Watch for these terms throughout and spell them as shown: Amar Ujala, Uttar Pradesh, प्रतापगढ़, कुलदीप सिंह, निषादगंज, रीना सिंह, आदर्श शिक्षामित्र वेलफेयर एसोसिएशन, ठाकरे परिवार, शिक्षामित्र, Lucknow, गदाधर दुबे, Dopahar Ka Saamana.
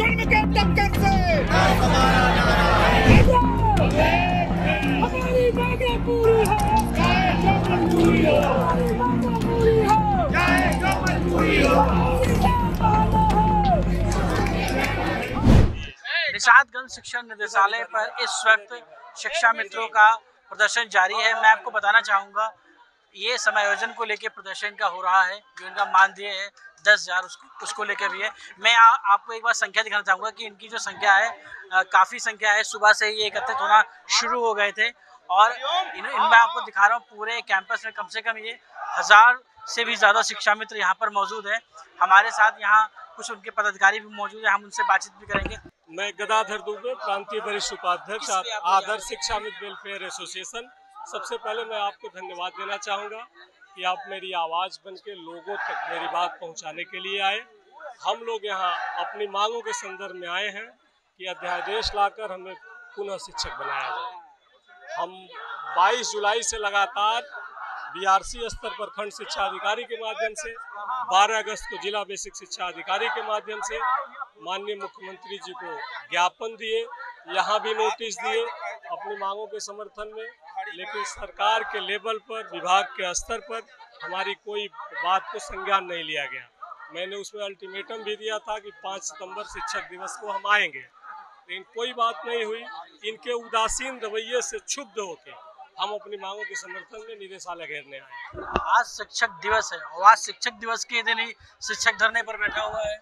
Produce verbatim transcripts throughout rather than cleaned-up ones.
जन्म के दबकर से हमारा नारा है, हमारी मांगे पूरी हो, चाहे जो मजबूरी हो, चाहे जो मजबूरी हो। निषादगंज शिक्षण निदेशालय पर इस वक्त शिक्षा मित्रों का प्रदर्शन जारी है। मैं आपको बताना चाहूँगा ये समायोजन को लेकर प्रदर्शन का हो रहा है, जो इनका मानदेय है दस हज़ार उसको उसको लेकर भी है। मैं आ, आपको एक बार संख्या दिखाना चाहूँगा कि इनकी जो संख्या है काफ़ी संख्या है। सुबह से ही एकत्रित होना शुरू हो गए थे और इन इनमें आपको दिखा रहा हूँ पूरे कैंपस में कम से कम ये हज़ार से भी ज़्यादा शिक्षा मित्र यहाँ पर मौजूद है। हमारे साथ यहाँ कुछ उनके पदाधिकारी भी मौजूद है, हम उनसे बातचीत भी करेंगे। मैं गदाधर दुबे, प्रांतीय वरिष्ठ उपाध्यक्ष, आदर्श शिक्षामित्र वेलफेयर एसोसिएशन। सबसे पहले मैं आपको धन्यवाद देना चाहूँगा कि आप मेरी आवाज़ बनके लोगों तक मेरी बात पहुँचाने के लिए आए। हम लोग यहाँ अपनी मांगों के संदर्भ में आए हैं कि अध्यादेश लाकर हमें पुनः शिक्षक बनाया जाए। हम बाईस जुलाई से लगातार बीआरसी स्तर पर खंड शिक्षा अधिकारी के माध्यम से, बारह अगस्त को जिला बेसिक शिक्षा अधिकारी के माध्यम से माननीय मुख्यमंत्री जी को ज्ञापन दिए, यहाँ भी नोटिस दिए अपनी मांगों के समर्थन में, लेकिन सरकार के लेवल पर, विभाग के स्तर पर हमारी कोई बात को संज्ञान नहीं लिया गया। मैंने उसमें अल्टीमेटम भी दिया था कि पाँच सितंबर शिक्षक दिवस को हम आएंगे, लेकिन कोई बात नहीं हुई। इनके उदासीन रवैये से क्षुब्ध होकर हम अपनी मांगों के समर्थन में निदेशालय घेरने आए। आज शिक्षक दिवस है और आज शिक्षक दिवस के दिन ही शिक्षक धरने पर बैठा हुआ है।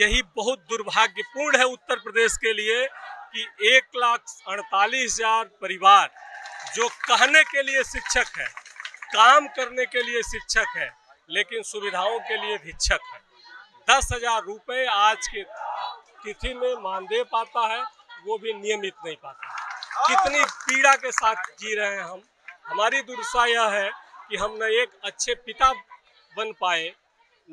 यही बहुत दुर्भाग्यपूर्ण है उत्तर प्रदेश के लिए कि एक लाख अड़तालीस हजार परिवार जो कहने के लिए शिक्षक है, काम करने के लिए शिक्षक है, लेकिन सुविधाओं के लिए भिक्षक है। दस हजार रुपये आज के तिथि में मानदेय पाता है, वो भी नियमित नहीं पाता है। कितनी पीड़ा के साथ जी रहे हैं हम। हमारी दुर्दशा यह है कि हम न एक अच्छे पिता बन पाए,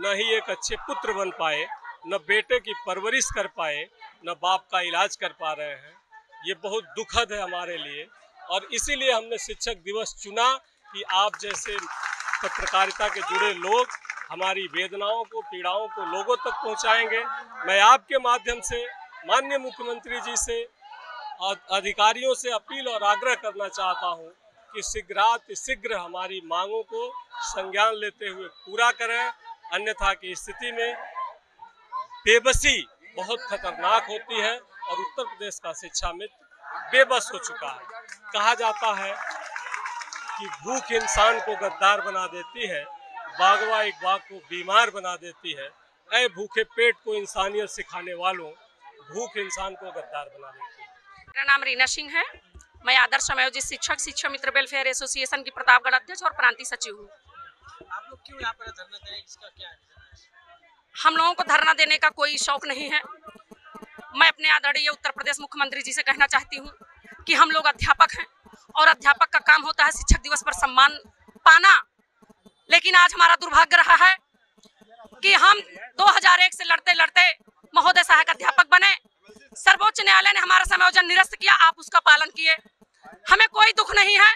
न ही एक अच्छे पुत्र बन पाए, न बेटे की परवरिश कर पाए, न बाप का इलाज कर पा रहे हैं। ये बहुत दुखद है हमारे लिए और इसीलिए हमने शिक्षक दिवस चुना कि आप जैसे पत्रकारिता के जुड़े लोग हमारी वेदनाओं को, पीड़ाओं को लोगों तक पहुंचाएंगे। मैं आपके माध्यम से माननीय मुख्यमंत्री जी से, अधिकारियों से अपील और आग्रह करना चाहता हूं कि शीघ्राति शीघ्र हमारी मांगों को संज्ञान लेते हुए पूरा करें, अन्यथा की स्थिति में बेबसी बहुत खतरनाक होती है और उत्तर प्रदेश का शिक्षा मित्र बेबस हो चुका है। कहा जाता है कि भूख इंसान को गद्दार बना देती है, बागवा एक बाग को बीमार बना देती है। ऐ भूखे पेट को इंसानियत सिखाने वालों, भूख इंसान को गद्दार बना देती है। मेरा नाम रीना सिंह है। मैं आदर्श समायोजित शिक्षक शिक्षा मित्र वेलफेयर एसोसिएशन की प्रतापगढ़ अध्यक्ष और प्रांतीय सचिव हूँ। आप लोग क्यों यहाँ पर धरना दे रहे हैं, इसका क्या है? हम लोगों को धरना देने का कोई शौक नहीं है। मैं अपने आदरणीय उत्तर प्रदेश मुख्यमंत्री जी से कहना चाहती हूँ कि हम लोग अध्यापक हैं और अध्यापक का काम होता है शिक्षक दिवस पर सम्मान पाना, लेकिन आज हमारा दुर्भाग्य रहा है कि हम दो हज़ार एक से लड़ते लड़ते महोदय सहायक अध्यापक बने। सर्वोच्च न्यायालय ने हमारा समायोजन निरस्त किया, आप उसका पालन किए। हमें कोई दुख नहीं है,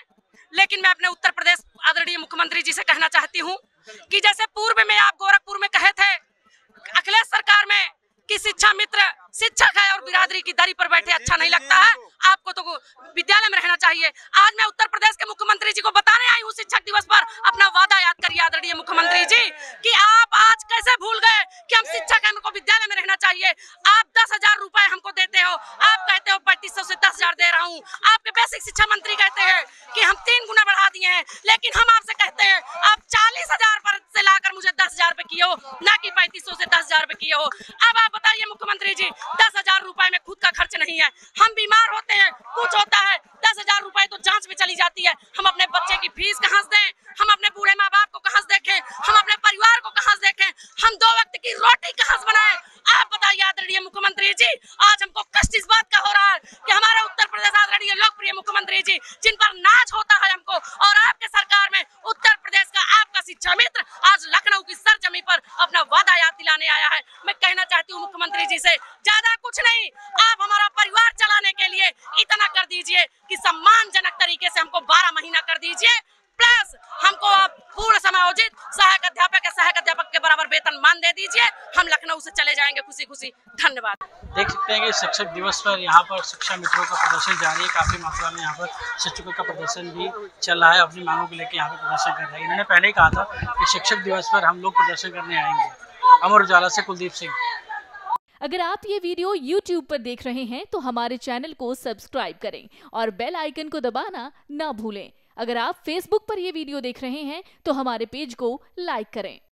लेकिन मैं अपने उत्तर प्रदेश आदरणीय मुख्यमंत्री जी से कहना चाहती हूँ कि जैसे पूर्व में आप गोरखपुर में कहे थे अखिलेश सरकार में कि शिक्षा मित्र शिक्षक है और बिरादरी की दरी पर बैठे अच्छा नहीं लगता है, आपको तो विद्यालय में रहना चाहिए। आज मैं उत्तर प्रदेश के मुख्यमंत्री जी को बताने आई हूँ शिक्षक दिवस पर, अपना वादा याद करिए आदरणीय मुख्यमंत्री जी कि आप आज कैसे भूल गए कि हम शिक्षक हैं, हमको विद्यालय में रहना चाहिए। आप दस हजार रुपए हमको देते हो, आप कहते हो पैंतीस सौ से दस हजार दे रहा हूँ। आपके बेसिक शिक्षा मंत्री कहते हैं कि हम तीन गुना बढ़ा दिए हैं, लेकिन हम आपसे कहते हैं आप चालीस हजार से लाकर मुझे दस हजार रुपए किए हो, न कि पैंतीस सौ से दस हजार रुपए किए हो। अब आप बताइए मुख्यमंत्री जी, दस हजार रुपए में खुद का खर्च नहीं है, हम बीमार होते हैं, कुछ होता है, दस हजार रुपए तो जांच में चली जाती है। हम अपने बच्चे की फीस कहाँ से दें, हम अपने बूढ़े माँ बाप को कहाँ से देखें, हम अपने परिवार को कहाँ से देखें, हम दो वक्त की रोटी कहाँ से बनाएं? आप बताइए आदरणीय मुख्यमंत्री जी। आज हमको कष्ट इस बात का हो रहा है कि हमारे उत्तर प्रदेश आदरणीय लोकप्रिय मुख्यमंत्री जी, जिन पर नाज होता है हमको, और आपके सरकार में उत्तर प्रदेश का आपका शिक्षा मित्र आज लखनऊ की सरजमी पर अपना वादा याद दिलाने आया है। मैं कहना चाहती हूँ मुख्यमंत्री जी से, ज्यादा कुछ नहीं, आप हमारा परिवार चलाने के लिए इतना कर दीजिए कि सम्मानजनक तरीके से हमको बारह महीना कर दीजिए, प्लस हमको आप पूर्ण समायोजित सहायक अध्यापक या सहायक अध्यापक के बराबर वेतन मान दे दीजिए, हम लखनऊ से चले जाएंगे खुशी खुशी। धन्यवाद। देख सकते हैं कि शिक्षक दिवस पर यहाँ पर शिक्षा मित्रों का प्रदर्शन जारी है, काफी मात्रा में यहाँ पर शिक्षकों का प्रदर्शन भी चल रहा है, अपनी मांगों को लेकर यहाँ पर प्रदर्शन कर रहे हैं। इन्होंने पहले ही कहा था कि शिक्षक दिवस पर हम लोग प्रदर्शन करने आएंगे। अमर उजाला से कुलदीप सिंह। अगर आप ये वीडियो यूट्यूब पर देख रहे हैं तो हमारे चैनल को सब्सक्राइब करें और बेल आइकन को दबाना ना भूलें। अगर आप फेसबुक पर ये वीडियो देख रहे हैं तो हमारे पेज को लाइक करें।